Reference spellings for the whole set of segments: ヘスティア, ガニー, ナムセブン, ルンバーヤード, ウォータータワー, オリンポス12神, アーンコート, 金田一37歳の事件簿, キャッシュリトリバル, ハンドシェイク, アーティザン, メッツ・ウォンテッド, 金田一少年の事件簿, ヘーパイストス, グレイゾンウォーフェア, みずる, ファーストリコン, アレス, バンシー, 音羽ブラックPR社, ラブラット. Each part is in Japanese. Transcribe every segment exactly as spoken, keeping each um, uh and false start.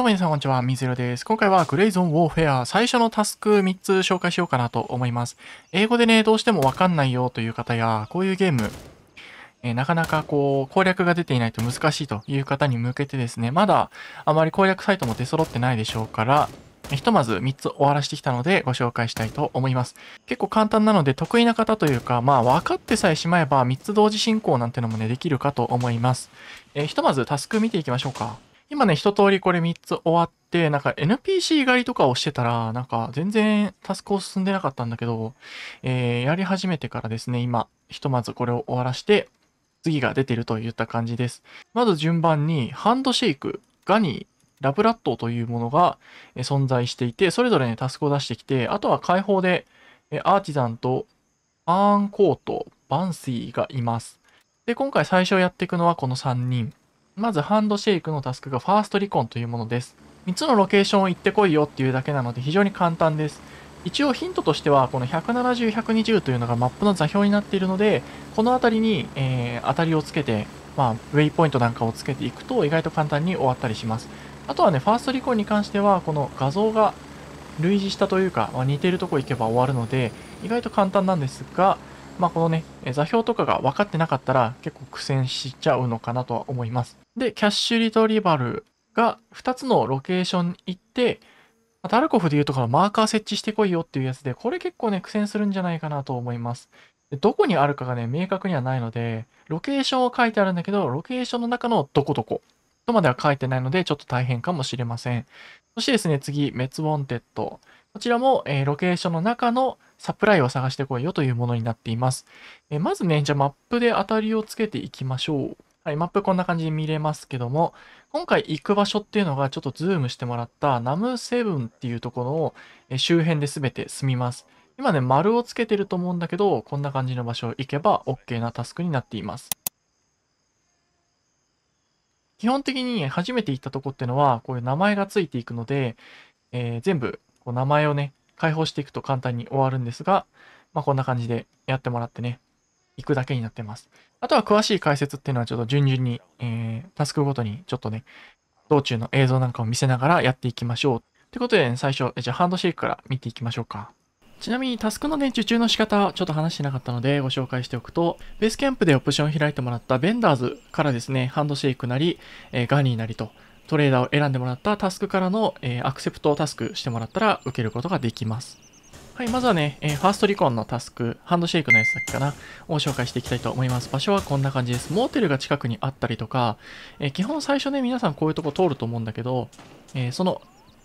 どうも皆さんこんにちは、みずるです。今回はグレイゾンウォーフェア最初のタスクみっつ紹介しようかなと思います。英語でね、どうしてもわかんないよという方や、こういうゲーム、えー、なかなかこう攻略が出ていないと難しいという方に向けてですね、まだあまり攻略サイトも出揃ってないでしょうから、ひとまずみっつ終わらしてきたのでご紹介したいと思います。結構簡単なので得意な方というか、まあ分かってさえしまえばみっつ同時進行なんてのもね、できるかと思います。えー、ひとまずタスク見ていきましょうか。今ね、一通りこれみっつ終わって、なんか エヌピーシー 狩りとかをしてたら、なんか全然タスクを進んでなかったんだけど、えー、やり始めてからですね、今、ひとまずこれを終わらして、次が出てるといった感じです。まず順番に、ハンドシェイク、ガニー、ラブラットというものが存在していて、それぞれね、タスクを出してきて、あとは解放で、アーティザンと、アーンコート、バンシーがいます。で、今回最初やっていくのはこのさんにん。まずハンドシェイクのタスクがファーストリコンというものです。みっつのロケーションを行ってこいよっていうだけなので非常に簡単です。一応ヒントとしてはこのひゃくななじゅう、ひゃくにじゅうというのがマップの座標になっているので、この辺りに、えー、当たりをつけて、まあ、ウェイポイントなんかをつけていくと意外と簡単に終わったりします。あとはね、ファーストリコンに関してはこの画像が類似したというか、まあ、似ているとこ行けば終わるので意外と簡単なんですが、まあこのね、座標とかが分かってなかったら結構苦戦しちゃうのかなとは思います。で、キャッシュリトリバルがふたつのロケーションに行って、タルコフでいうところマーカー設置してこいよっていうやつで、これ結構ね、苦戦するんじゃないかなと思います。で、どこにあるかがね、明確にはないので、ロケーションを書いてあるんだけど、ロケーションの中のどこどことまでは書いてないので、ちょっと大変かもしれません。そしてですね、次、メッツ・ウォンテッド。こちらも、えー、ロケーションの中のサプライを探してこいよというものになっています。えー、まずね、じゃあマップで当たりをつけていきましょう。はい、マップこんな感じに見れますけども、今回行く場所っていうのがちょっとズームしてもらったナムセブンっていうところを、えー、周辺で全て済みます。今ね、丸をつけてると思うんだけど、こんな感じの場所行けば OK なタスクになっています。基本的に初めて行ったとこっていうのは、こういう名前がついていくので、えー、全部こう名前をね、解放していくと簡単に終わるんですが、まあ、こんな感じでやってもらってね、行くだけになってます。あとは詳しい解説っていうのはちょっと順々に、えー、タスクごとにちょっとね、道中の映像なんかを見せながらやっていきましょう。ということで、ね、最初、じゃあハンドシェイクから見ていきましょうか。ちなみにタスクのね、受注の仕方、ちょっと話してなかったのでご紹介しておくと、ベースキャンプでオプションを開いてもらったベンダーズからですね、ハンドシェイクなり、えー、ガニーなりと、トレーダーを選んでもらったタスクからの、えー、アクセプトをタスクしてもらったら受けることができます。はい、まずはね、えー、ファーストリコンのタスク、ハンドシェイクのやつだっけかな、を紹介していきたいと思います。場所はこんな感じです。モーテルが近くにあったりとか、えー、基本最初ね、皆さんこういうとこ通ると思うんだけど、えー、その、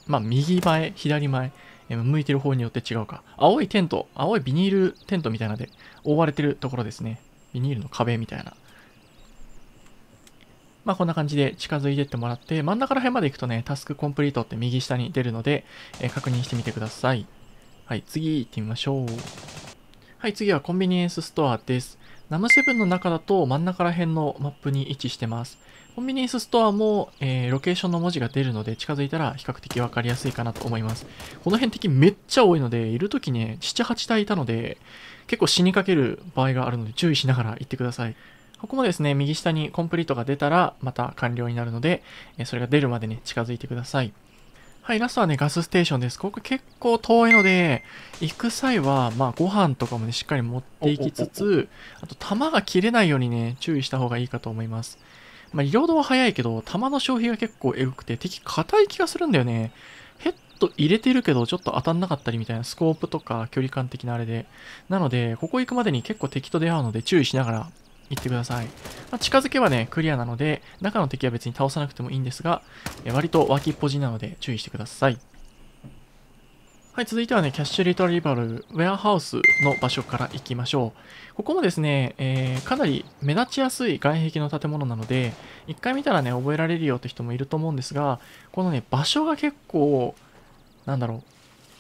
まあ、右前、左前、えー、向いてる方によって違うか、青いテント、青いビニールテントみたいなので覆われてるところですね。ビニールの壁みたいな。まあこんな感じで近づいてってもらって、真ん中ら辺まで行くとね、タスクコンプリートって右下に出るので、えー、確認してみてください。はい、次行ってみましょう。はい、次はコンビニエンスストアです。ナムセブンの中だと真ん中ら辺のマップに位置してます。コンビニエンスストアも、えー、ロケーションの文字が出るので近づいたら比較的わかりやすいかなと思います。この辺的めっちゃ多いので、いるときね、ななはち体いたので、結構死にかける場合があるので注意しながら行ってください。ここもですね、右下にコンプリートが出たらまた完了になるので、それが出るまでね、近づいてください。はい、ラストはね、ガスステーションです。ここ結構遠いので、行く際は、まあ、ご飯とかもね、しっかり持っていきつつ、あと、弾が切れないようにね、注意した方がいいかと思います。まあ、リロードは早いけど、弾の消費が結構エグくて、敵硬い気がするんだよね。ヘッド入れてるけど、ちょっと当たんなかったりみたいな、スコープとか距離感的なあれで。なので、ここ行くまでに結構敵と出会うので、注意しながら、行ってください。まあ、近づけばね、クリアなので、中の敵は別に倒さなくてもいいんですが、え割と脇っぽじなので注意してください。はい、続いてはね、キャッシュリトリバル、ウェアハウスの場所から行きましょう。ここもですね、えー、かなり目立ちやすい外壁の建物なので、一回見たらね、覚えられるよって人もいると思うんですが、このね、場所が結構、なんだろ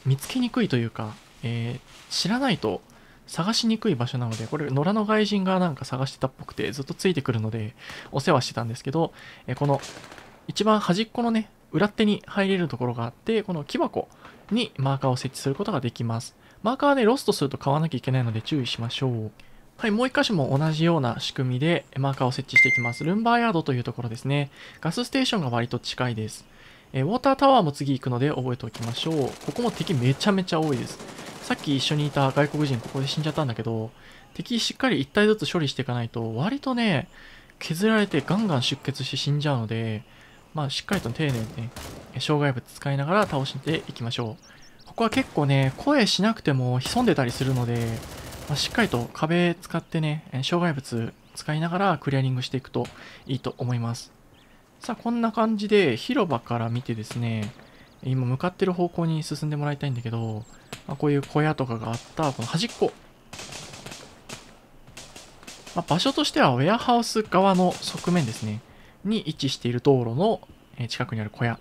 う、見つけにくいというか、えー、知らないと、探しにくい場所なので、これ、野良の外人がなんか探してたっぽくて、ずっとついてくるので、お世話してたんですけど、えこの、一番端っこのね、裏手に入れるところがあって、この木箱にマーカーを設置することができます。マーカーはね、ロストすると買わなきゃいけないので注意しましょう。はい、もう一箇所も同じような仕組みでマーカーを設置していきます。ルンバーヤードというところですね。ガスステーションが割と近いです。えー、ウォータータワーも次行くので覚えておきましょう。ここも敵めちゃめちゃ多いです。さっき一緒にいた外国人ここで死んじゃったんだけど、敵しっかり一体ずつ処理していかないと、割とね、削られてガンガン出血して死んじゃうので、まあしっかりと丁寧にね、障害物使いながら倒していきましょう。ここは結構ね、声しなくても潜んでたりするので、まあ、しっかりと壁使ってね、障害物使いながらクリアリングしていくといいと思います。さあ、こんな感じで広場から見てですね、今向かってる方向に進んでもらいたいんだけど、まあ、こういう小屋とかがあった、この端っこ。まあ、場所としてはウェアハウス側の側面ですね、に位置している道路の近くにある小屋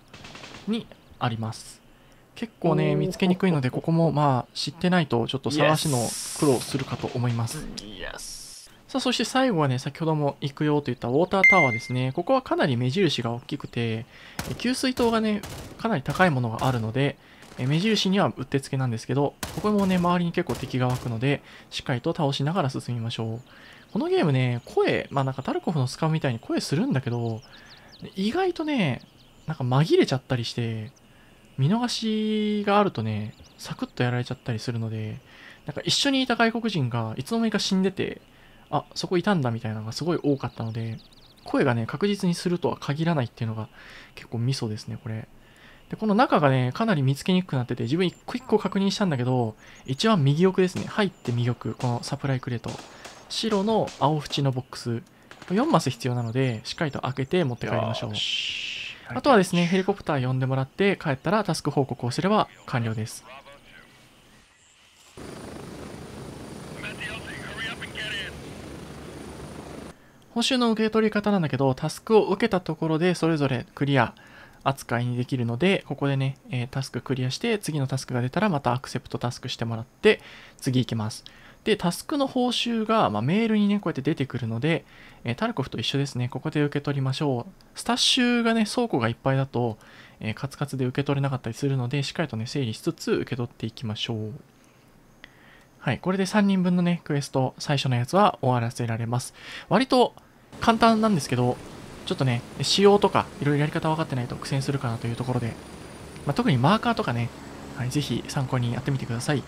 にあります。結構ね、見つけにくいので、ここもまあ知ってないとちょっと探しの苦労するかと思います。さあ、そして最後はね、先ほども行くよと言ったウォータータワーですね。ここはかなり目印が大きくて、給水塔がね、かなり高いものがあるので、目印にはうってつけなんですけど、ここもね、周りに結構敵が湧くので、しっかりと倒しながら進みましょう。このゲームね、声、まあなんかタルコフのスカウみたいに声するんだけど、意外とね、なんか紛れちゃったりして、見逃しがあるとね、サクッとやられちゃったりするので、なんか一緒にいた外国人がいつの間にか死んでて、あ、そこいたんだみたいなのがすごい多かったので、声がね、確実にするとは限らないっていうのが結構ミソですね、これ。で、この中がね、かなり見つけにくくなってて、自分一個一個確認したんだけど、一番右奥ですね。入って右奥、このサプライクレート。白の青縁のボックスよんマス必要なのでしっかりと開けて持って帰りましょう。あとはですねヘリコプター呼んでもらって帰ったらタスク報告をすれば完了です。報酬の受け取り方なんだけどタスクを受けたところでそれぞれクリア扱いにできるのでここでねタスククリアして次のタスクが出たらまたアクセプトタスクしてもらって次行きます。で、タスクの報酬が、まあ、メールにね、こうやって出てくるので、えー、タルコフと一緒ですね、ここで受け取りましょう。スタッシュがね、倉庫がいっぱいだと、えー、カツカツで受け取れなかったりするので、しっかりとね、整理しつつ受け取っていきましょう。はい、これでさんにんぶんのね、クエスト、最初のやつは終わらせられます。割と簡単なんですけど、ちょっとね、仕様とか、いろいろやり方分かってないと苦戦するかなというところで、まあ、特にマーカーとかね、はい、ぜひ参考にやってみてください。